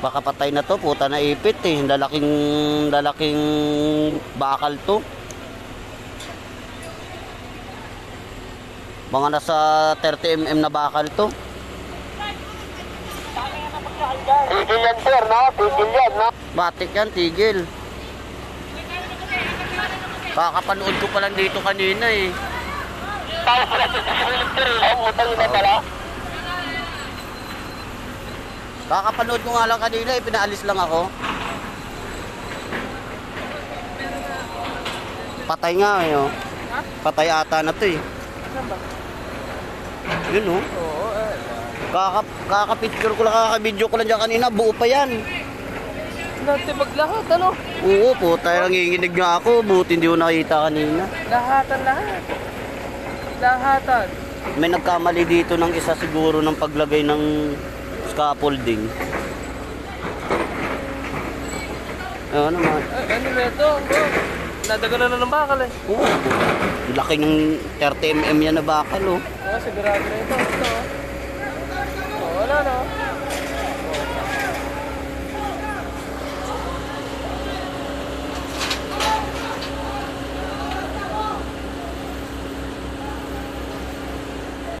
Baka patay na to, puta na ipit eh. Lalaking bakal to. Mga nasa 30 mm na bakal to. Tigil yan sir, no? Tigil yan, no? Batik yan, tigil. Kakapanood ko palang dito kanina eh. Kakapanood ko nga lang kanina eh, pinaalis lang ako. Patay nga eh, oh. Patay ata na to eh. Yun oh. Kakapicture ko lang, kakabidyo ko lang dyan kanina, buo pa yan. Dati maglahat, ano? Oo, po, tayo nanginginig nga ako, buti hindi ko nakita kanina. Lahatan. May nagkamali dito ng isa siguro ng paglagay ng scaffolding. Ayun naman. Ano ba ito? Nadagalan na ng bakal eh. Oo, laki ng 30 mm yan na bakal oh. Oo, sigurado na ito.